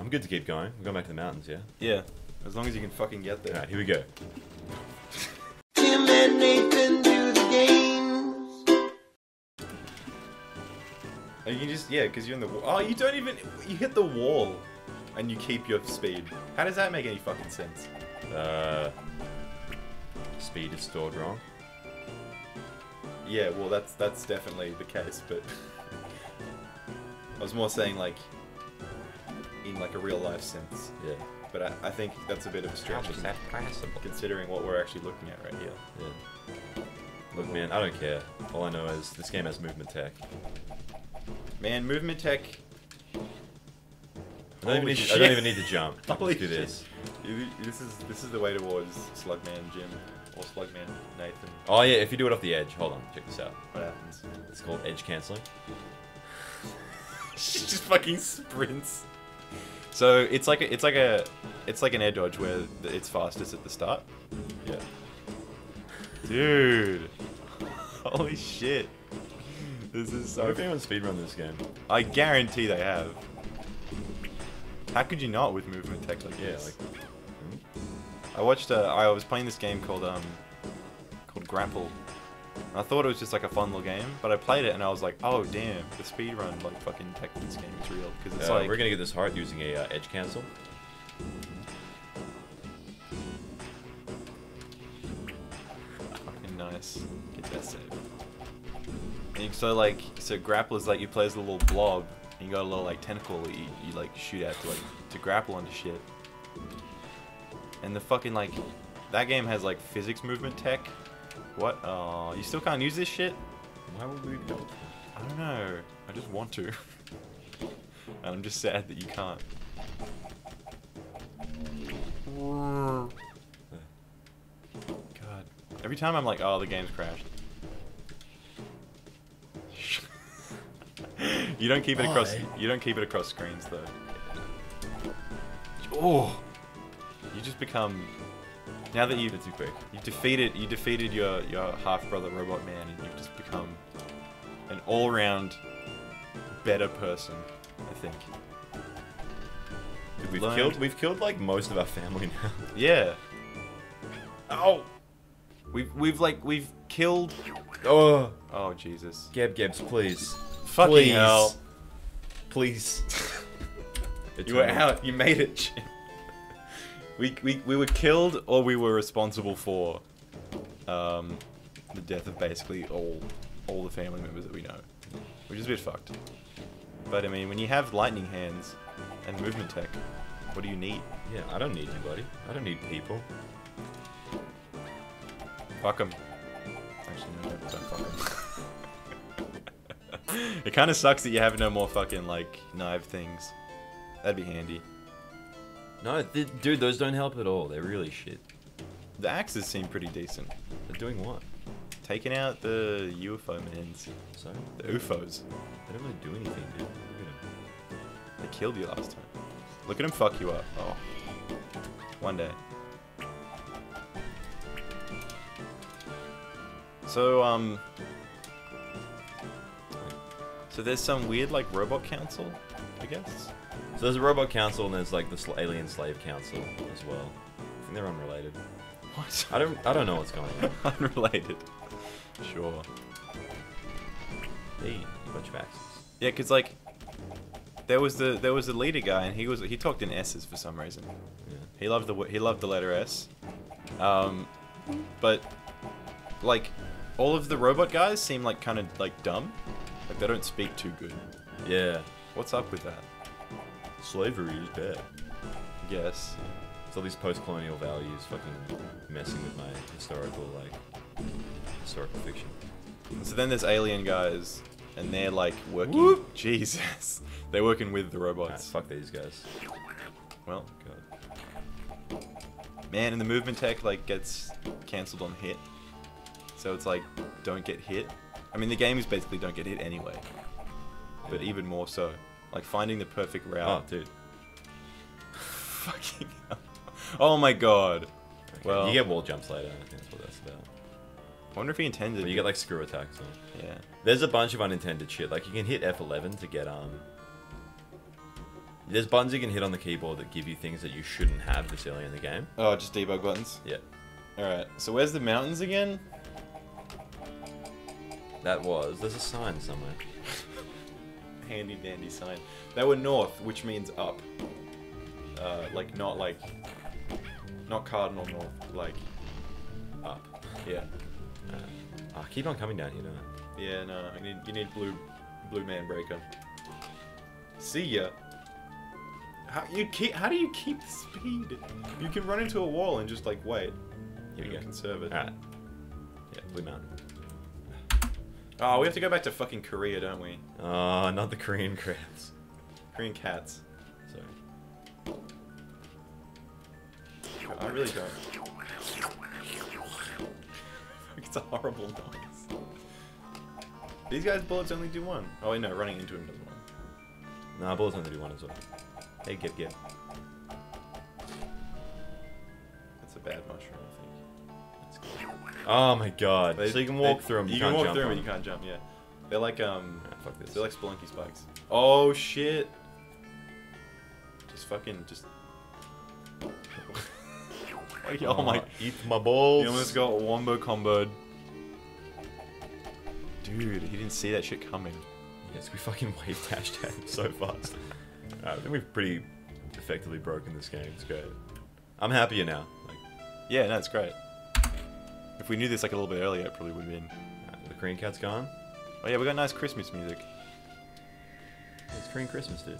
I'm good to keep going. We're going back to the mountains, yeah? Yeah. As long as you can fucking get there. Alright, here we go. Tim and Nathan do the games. You can just, yeah, because you're in the wall. Oh, you don't even, you hit the wall and you keep your speed. How does that make any fucking sense? Speed is stored wrong. Yeah, well, that's definitely the case, but I was more saying, like, in, like, a real-life sense. Yeah. But I think that's a bit of a stretch. How is that possible? Considering what we're actually looking at right here. Yeah. Look, man, I don't care. All I know is this game has movement tech. Man, movement tech... I don't even need to jump. I can just do this. This is the way towards Slugman Jim. Or Slugman Nathan. Oh yeah, if you do it off the edge. Hold on, check this out. What happens? It's called edge cancelling. She just fucking sprints. So it's like an air dodge where it's fastest at the start. Yeah. Dude. Holy shit. This is so. What if anyone speedrun this game? I guarantee they have. How could you not with movement tech like this? Yeah, like, I watched. I was playing this game called Grapple. And I thought it was just like a fun little game, but I played it and I was like, oh damn, the speedrun like fucking tech in this game is real because it's like we're gonna get this heart using a edge cancel. Fucking nice. Get that saved. And so like, so Grapple is like you play as a little blob and you got a little like tentacle that you like shoot at to grapple onto shit. And the fucking, like, that game has, like, physics movement tech. What? Oh, you still can't use this shit? Why would we do it? I don't know. I just want to. And I'm just sad that you can't. God. Every time I'm like, oh, the game's crashed. You don't keep it across, you don't keep it across screens, though. Oh! You just become, now that you've defeated your half brother Robot Man, and you've just become an all-round better person, I think. We've killed like most of our family now. Yeah. Oh. We've killed. Oh. Oh Jesus. Gebs, please. Fucking please. Hell. Please. You were out. You made it. Jim. We were killed, or we were responsible for the death of basically all the family members that we know, which is a bit fucked. But I mean, when you have lightning hands and movement tech, what do you need? Yeah, I don't need anybody. I don't need people. Fuck them. Actually, no, don't fuck them. It kind of sucks that you have no more fucking like knife things. That'd be handy. No, dude, those don't help at all. They're really shit. The axes seem pretty decent. They're doing what? Taking out the UFO mans. So? The UFOs. They don't really do anything, dude. They killed you last time. Look at them fuck you up. Oh. One day. So, so there's some weird, like, robot council, I guess? So there's a Robot Council and there's like the Alien Slave Council as well. I think they're unrelated. What? I don't know what's going on. Unrelated. Sure. Hey, a bunch of axes. Yeah, cause like there was the leader guy and he talked in S's for some reason. Yeah. He loved the letter S. But like all of the robot guys seem like kind of like dumb. Like they don't speak too good. Yeah. What's up with that? Slavery is bad. Yes. It's all these post-colonial values fucking messing with my historical, like, historical fiction. So then there's alien guys, and they're, like, working... Whoop. Jesus. They're working with the robots. Nah, fuck these guys. Well, God. Man, and the movement tech, like, gets cancelled on hit. So it's like, don't get hit. I mean, the game is basically don't get hit anyway. But even more so. Like, finding the perfect route. Oh, dude. Fucking hell. Oh my god. Okay. Well, you get wall jumps later, I think that's what that's about. I wonder if he intended... But you get, like, screw attacks. Right? Yeah. There's a bunch of unintended shit. Like, you can hit F11 to get, There's buttons you can hit on the keyboard that give you things that you shouldn't have this early in the game. Oh, just debug buttons? Yeah. Alright, so where's the mountains again? That was. There's a sign somewhere. Handy dandy sign. They were north, which means up. Not cardinal north, like... up. Yeah. I keep on coming down here, don't I? Yeah, no, you need blue man breaker. See ya. How do you keep the speed? You can run into a wall and just like wait. Here we go. Conserve it. Alright. Yeah, blue mountain. Oh, we have to go back to fucking Korea, don't we? Not the Korean crabs. Korean cats. Sorry. I really don't. It's a horrible noise. These guys' bullets only do one. Oh wait, no, running into him does one. Nah, bullets only do one as well. Hey, get. That's a bad mushroom, I think. That's good. Oh my god. So you can walk through them, you can't jump. You can walk through them and you can't jump, yeah. They're like, fuck this. They're like Spelunky spikes. Oh shit! Just... oh my... Eat my balls! You almost got wombo comboed. Dude, he didn't see that shit coming. Yes, we fucking wave dashed at him so fast. I think we've pretty effectively broken this game. It's great. I'm happier now. Like, yeah, no, it's great. If we knew this like a little bit earlier, it probably would have been. The Korean cat's gone. Oh yeah, we got nice Christmas music. It's Korean Christmas, dude.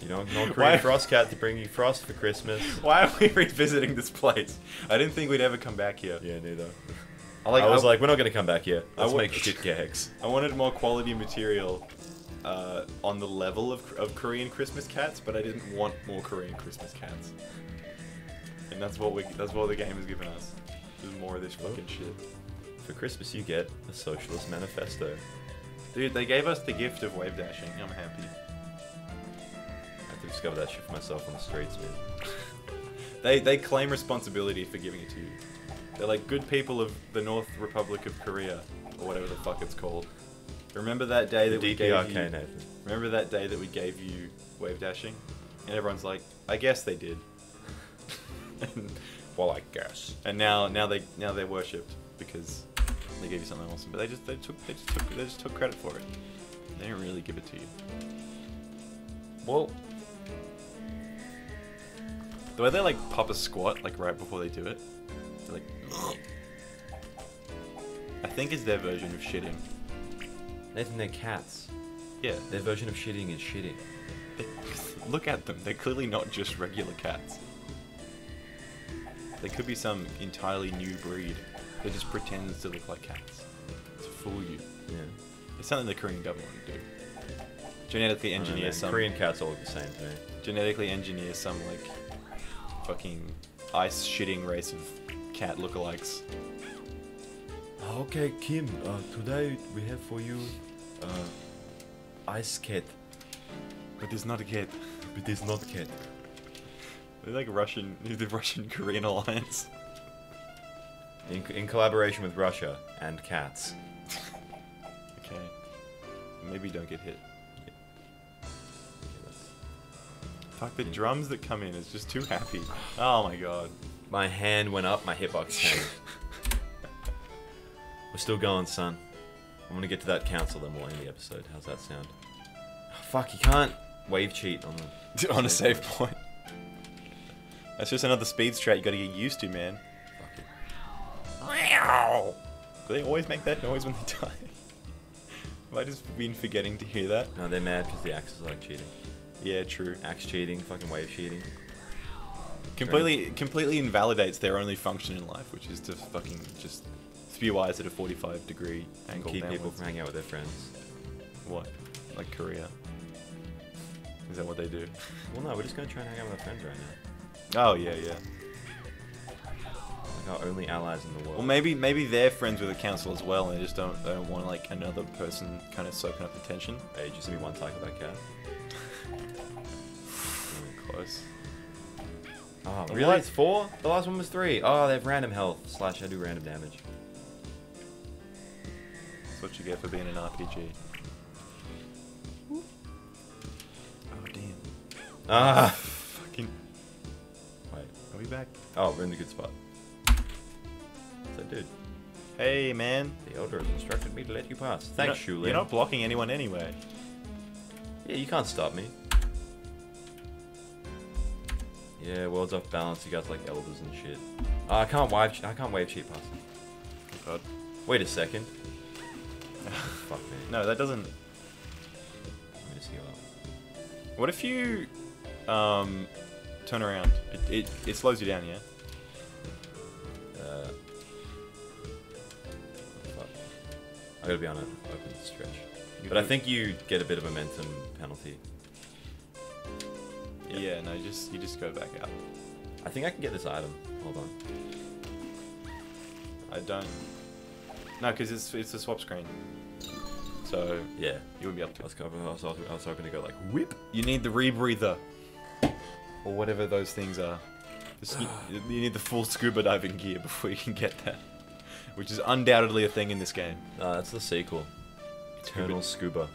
You know, not Korean Frost Cat to bring you frost for Christmas. Why are we revisiting this place? I didn't think we'd ever come back here. Yeah, neither. I was like, we're not going to come back here. Let's make shit gags. I wanted more quality material on the level of Korean Christmas cats, but I didn't want more Korean Christmas cats. And that's what the game has given us. There's more of this fucking shit. For Christmas you get a socialist manifesto. Dude, they gave us the gift of wave dashing. I'm happy. I have to discover that shit for myself on the streets, man. They claim responsibility for giving it to you. They're like good people of the North Republic of Korea, or whatever the fuck it's called. Remember that day that we gave you... DPRK, Nathan. Remember that day that we gave you wave dashing? And everyone's like, I guess they did. Well, I guess. And now they're worshipped because they gave you something awesome, but they just took credit for it. They didn't really give it to you. Well, the way they like pop a squat like right before they do it. Like, I think it's their version of shitting. Nathan, they're cats. Yeah. Their version of shitting is shitting. Look at them. They're clearly not just regular cats. They could be some entirely new breed that just pretends to look like cats. To fool you. Yeah. It's something the Korean government would do. Genetically engineer some... Korean cats all look the same to me. Genetically engineer some, like, fucking ice-shitting race of cat lookalikes. Okay, Kim, today we have for you ice cat. But it's not a cat. But it's not a cat. They're like Russian, the Russian-Korean alliance. In collaboration with Russia and cats. Okay. Maybe don't get hit. Yeah. Fuck, the drums that come in is just too happy. Oh my god. My hand went up, my hitbox came. We're still going, son. I'm gonna get to that council, then we'll end the episode. How's that sound? Oh, fuck, you can't wave cheat on the on a save point. That's just another speed strat you gotta get used to, man. Fuck it. Do they always make that noise when they die? Have I just been forgetting to hear that? No, they're mad because the axe is like cheating. Yeah, true. Axe cheating, fucking wave cheating. Completely invalidates their only function in life, which is to fucking just spew eyes at a 45-degree angle. Keep people from hanging out with their friends. What? Like Korea? Is that what they do? Well, no, we're just gonna try and hang out with our friends right now. Oh yeah, yeah. Like our only allies in the world. Well, maybe they're friends with the council as well, and they just don't want like another person kind of soaking up attention. Hey, just give me one tackle of that cat. Close. Oh, really? What? It's 4? The last one was 3. Oh, they have random health. / I do random damage. That's what you get for being an RPG. Ah, fucking. Wait, are we back? Oh, we're in the good spot. What's that dude? Hey, man. The Elder has instructed me to let you pass. Thanks, Shulin. You're not blocking anyone anyway. Yeah, you can't stop me. Yeah, world's off balance. You guys like elders and shit. Oh, I can't wave cheat past. God. Wait a second. Fuck me. No, that doesn't. Let me just heal up. What if you turn around? It slows you down, yeah. I gotta be on an open stretch. But I think you get a bit of momentum penalty. Yep. Yeah, no, you just go back out. I think I can get this item. Hold on. I don't. No, because it's a swap screen. So yeah, you wouldn't be able to. I was hoping to go like whip. You need the rebreather, or whatever those things are. You need the full scuba diving gear before you can get that. Which is undoubtedly a thing in this game. No, that's the sequel. Eternal Scuba.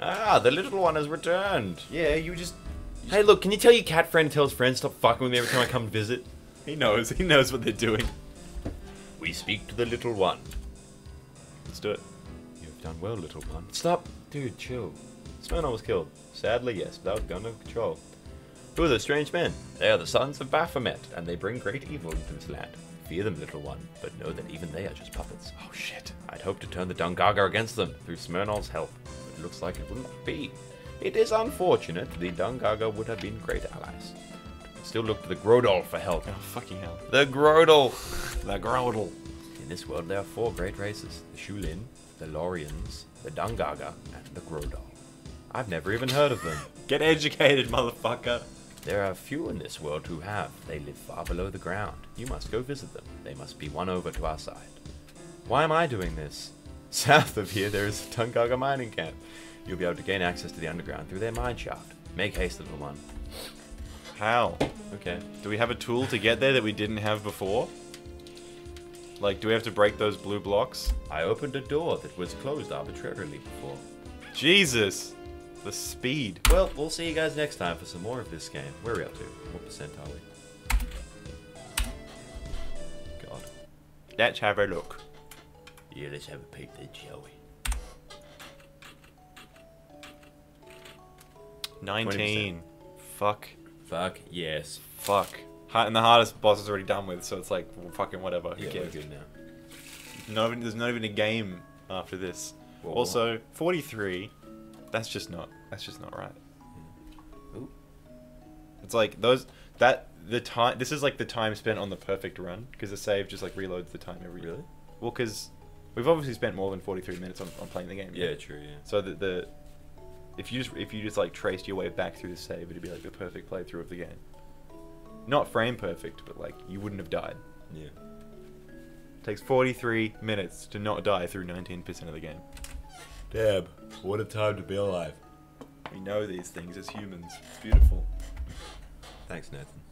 Ah, the little one has returned. Yeah, you just... Hey, look, can you tell your cat friend to tell his friend stop fucking with me every time I come visit? He knows what they're doing. We speak to the little one. Let's do it. You've done well, little one. Stop. Dude, chill. Smyrna was killed. Sadly, yes, without a gun of control. Who are those strange men? They are the sons of Baphomet, and they bring great evil into this land. Fear them, little one, but know that even they are just puppets. Oh shit. I'd hope to turn the Dungaga against them through Smirnov's help, but it looks like it wouldn't be. It is unfortunate, the Dungaga would have been great allies. Still look to the Grodol for help. Oh fucking hell. The Grodol! The Grodol! In this world there are four great races, the Shulin, the Lorians, the Dungaga, and the Grodol. I've never even heard of them. Get educated, motherfucker! There are few in this world who have. They live far below the ground. You must go visit them. They must be won over to our side. Why am I doing this? South of here, there is a Dungaga mining camp. You'll be able to gain access to the underground through their mine shaft. Make haste, little one. How? Okay. Do we have a tool to get there that we didn't have before? Like, do we have to break those blue blocks? I opened a door that was closed arbitrarily before. Jesus! The speed. Well, we'll see you guys next time for some more of this game. Where are we up to? What percent are we? God. Let's have a look. Yeah, let's have a peek there, shall we? 19. 20%. Fuck. Fuck, yes. Fuck. And the hardest boss is already done with, so it's like, well, fucking whatever. Yeah, we're good now. No, there's not even a game after this. Well, also, 43... That's just not right. Ooh. It's like this is like the time spent on the perfect run, because the save just like reloads the time every year. Well, because we've obviously spent more than 43 minutes on playing the game. Yeah, right? True, yeah. So if you just like traced your way back through the save, it'd be like the perfect playthrough of the game. Not frame perfect, but like you wouldn't have died. Yeah. It takes 43 minutes to not die through 19% of the game. Damn, what a time to be alive. We know these things as humans. It's beautiful. Thanks, Nathan.